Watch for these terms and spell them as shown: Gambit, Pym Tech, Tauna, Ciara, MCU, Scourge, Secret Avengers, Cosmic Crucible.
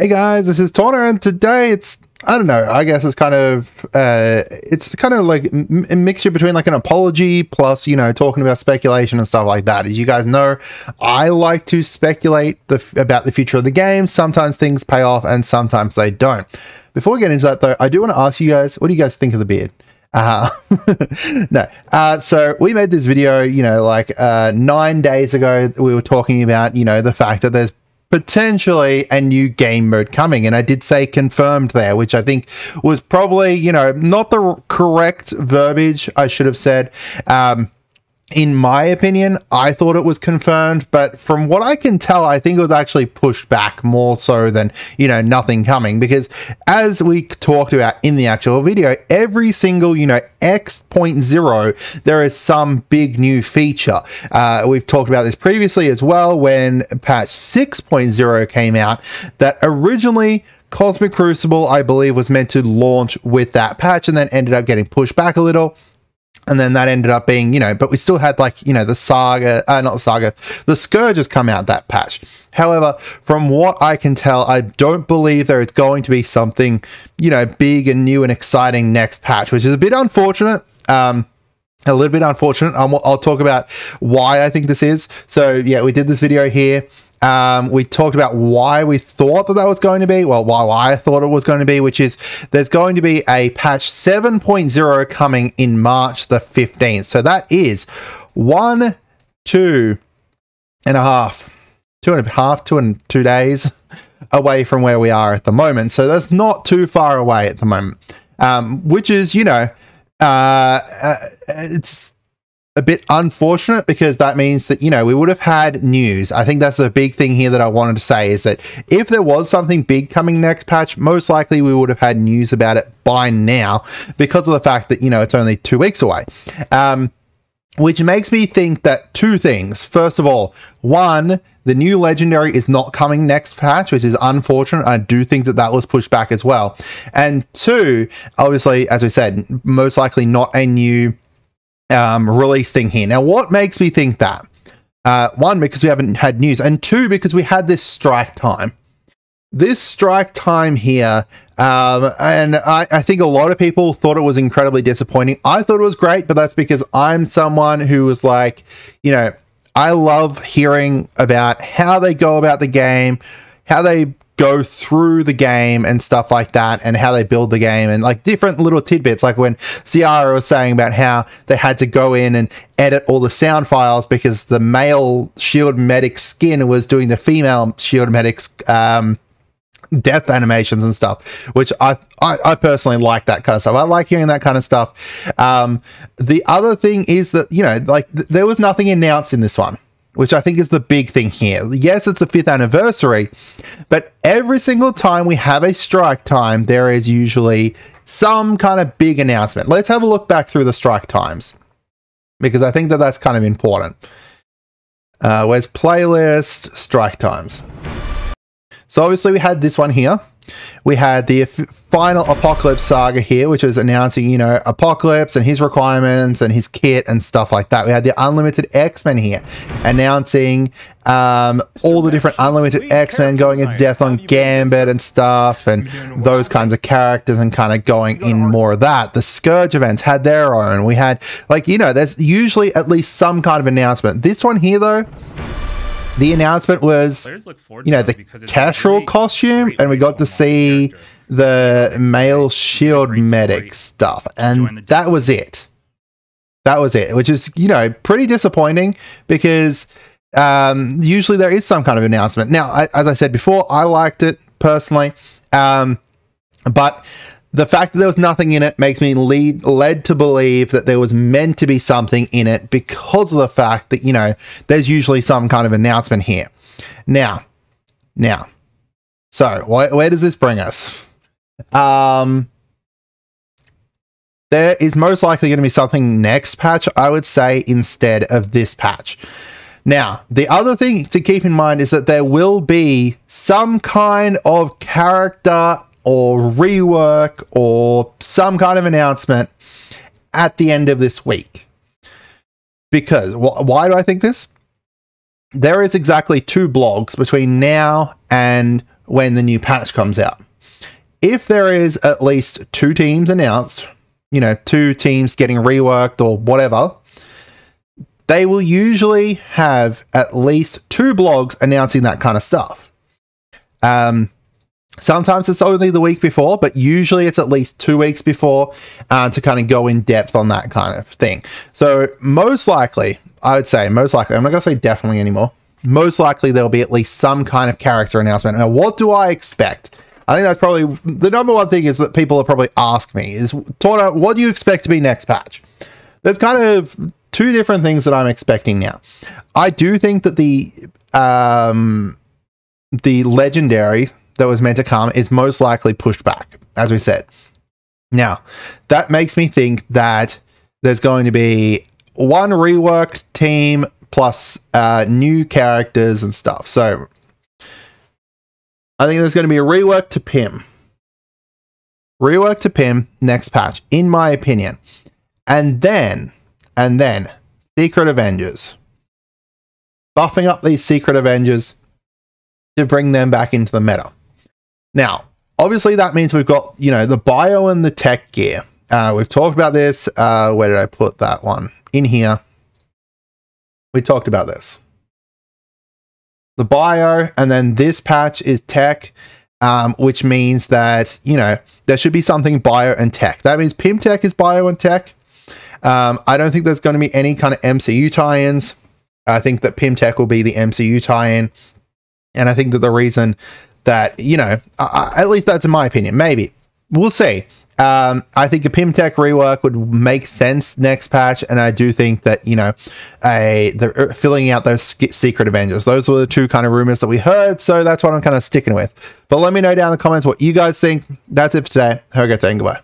Hey guys, this is Tauna, and today it's—I don't know—I guess it's kind of—it's kind of like a mixture between like an apology plus, you know, talking about speculation and stuff like that. As you guys know, I like to speculate about the future of the game. Sometimes things pay off, and sometimes they don't. Before we get into that, though, I do want to ask you guys: what do you guys think of the beard? So we made this video, you know, like 9 days ago. We were talking about, you know, the fact that there's potentially a new game mode coming, and I did say confirmed there, which I think was probably, you know, not the correct verbiage. I should have said, in my opinion, I thought it was confirmed, but from what I can tell, I think it was actually pushed back more so than, you know, nothing coming, because as we talked about in the actual video, every single, you know, X.0, there is some big new feature. We've talked about this previously as well, when patch 6.0 came out, that originally Cosmic Crucible, I believe, was meant to launch with that patch and then ended up getting pushed back a little. And then that ended up being, you know, but we still had like, you know, the Scourge has come out that patch. However, from what I can tell, I don't believe there is going to be something, you know, big and new and exciting next patch, which is a bit unfortunate. A little bit unfortunate. I'll talk about why I think this is. So yeah, we did this video here. We talked about why we thought that was going to be, well, why I thought it was going to be, which is there's going to be a patch 7.0 coming in March the 15th. So that is 2 days away from where we are at the moment. So that's not too far away at the moment, which is, you know, it's a bit unfortunate, because that means that, you know, we would have had news. I think that's the big thing here that I wanted to say, is that if there was something big coming next patch, most likely we would have had news about it by now, because of the fact that, you know, it's only 2 weeks away. Which makes me think that two things. First of all, one, the new legendary is not coming next patch, which is unfortunate. I do think that that was pushed back as well. And two, obviously, as we said, most likely not a new release thing here. Now, what makes me think that? One, because we haven't had news, and two, because we had this strike time. This strike time here, and I think a lot of people thought it was incredibly disappointing. I thought it was great, but that's because I'm someone who was like, you know, I love hearing about how they go about the game, how they go through the game and stuff like that, and how they build the game, and like different little tidbits, like when Ciara was saying about how they had to go in and edit all the sound files because the male shield medic skin was doing the female shield medic's death animations and stuff, which I personally like that kind of stuff. I like hearing that kind of stuff. The other thing is that, you know, like there was nothing announced in this one, which I think is the big thing here. Yes, it's the 5th anniversary, but every single time we have a strike time, there is usually some kind of big announcement. Let's have a look back through the strike times, because I think that that's kind of important. Where's playlist, strike times. So obviously we had this one here. We had the final Apocalypse Saga here, which was announcing, you know, Apocalypse and his requirements and his kit and stuff like that. We had the Unlimited X-Men here, announcing all the different Unlimited X-Men going into death on Gambit and stuff, and those kinds of characters, and kind of going in more of that. The Scourge events had their own. We had, like, you know, there's usually at least some kind of announcement. This one here, though, the announcement was, you know, the Casual costume, and we got to see the male shield medic stuff, and that was it. That was it, which is, you know, pretty disappointing, because usually there is some kind of announcement. Now, as I said before, I liked it personally, but the fact that there was nothing in it makes me led to believe that there was meant to be something in it, because of the fact that, you know, there's usually some kind of announcement here. Now, so where does this bring us? There is most likely going to be something next patch, I would say, instead of this patch. Now, the other thing to keep in mind is that there will be some kind of character or rework or some kind of announcement at the end of this week. Because why do I think this? There is exactly 2 blogs between now and when the new patch comes out. If there is at least 2 teams announced, you know, 2 teams getting reworked or whatever, they will usually have at least 2 blogs announcing that kind of stuff. Sometimes it's only the week before, but usually it's at least 2 weeks before to kind of go in depth on that kind of thing. So most likely, I would say most likely, I'm not going to say definitely anymore. Most likely there'll be at least some kind of character announcement. Now, what do I expect? I think that's probably the #1 thing is that people will probably ask me is, Tauna, what do you expect to be next patch? There's kind of 2 different things that I'm expecting now. I do think that the legendary that was meant to come is most likely pushed back, as we said. Now, that makes me think that there's going to be 1 reworked team plus new characters and stuff. So I think there's going to be a rework to Pym. Rework to Pym next patch, in my opinion. And then Secret Avengers. Buffing up these Secret Avengers to bring them back into the meta. Now, obviously that means we've got, you know, the bio and the tech gear. We've talked about this. Where did I put that one? In here. We talked about this. The bio, and then this patch is tech, which means that, you know, there should be something bio and tech. That means Pym Tech is bio and tech. I don't think there's going to be any kind of MCU tie-ins. I think that Pym Tech will be the MCU tie-in. And I think that the reason that, you know, at least that's in my opinion, maybe. We'll see. I think a Pym Tech rework would make sense next patch. And I do think that, you know, they're filling out those Secret Avengers. Those were the 2 kind of rumors that we heard. So that's what I'm kind of sticking with. But let me know down in the comments what you guys think. That's it for today. Have a good day and goodbye.